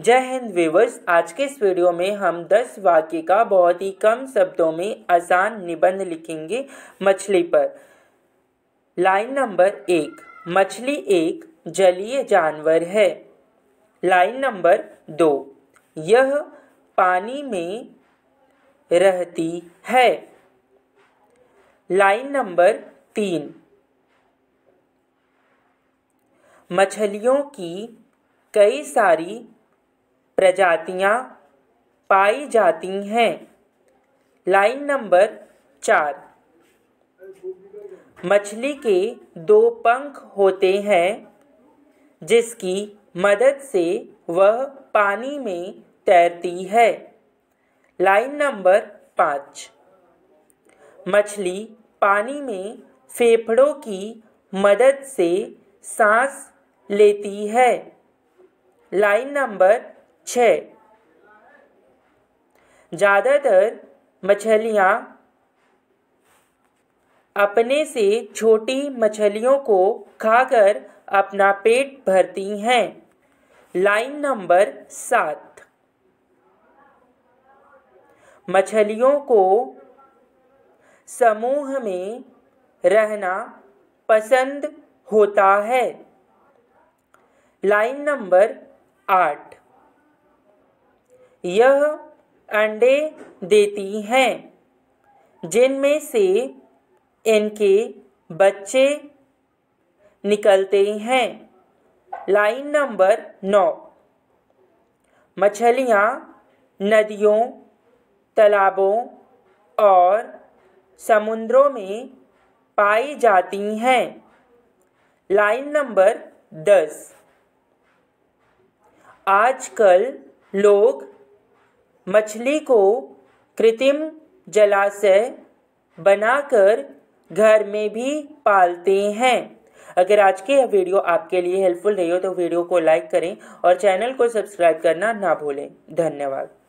जय हिंद व्यूवर्स, आज के इस वीडियो में हम 10 वाक्य का बहुत ही कम शब्दों में आसान निबंध लिखेंगे मछली पर। लाइन नंबर 1, मछली एक जलीय जानवर है। लाइन नंबर 2, यह पानी में रहती है। लाइन नंबर 3, मछलियों की कई सारी प्रजातियाँ पाई जाती हैं। लाइन नंबर 4, मछली के 2 पंख होते हैं जिसकी मदद से वह पानी में तैरती है। लाइन नंबर 5, मछली पानी में फेफड़ों की मदद से सांस लेती है। लाइन नंबर 6, ज़्यादातर मछलियाँ अपने से छोटी मछलियों को खाकर अपना पेट भरती हैं। लाइन नंबर 7, मछलियों को समूह में रहना पसंद होता है। लाइन नंबर 8, यह अंडे देती हैं जिनमें से इनके बच्चे निकलते हैं। लाइन नंबर 9, मछलियाँ नदियों, तालाबों और समुद्रों में पाई जाती हैं। लाइन नंबर 10, आजकल लोग मछली को कृत्रिम जलाशय बनाकर घर में भी पालते हैं। अगर आज की यह वीडियो आपके लिए हेल्पफुल रही हो तो वीडियो को लाइक करें और चैनल को सब्सक्राइब करना ना भूलें। धन्यवाद।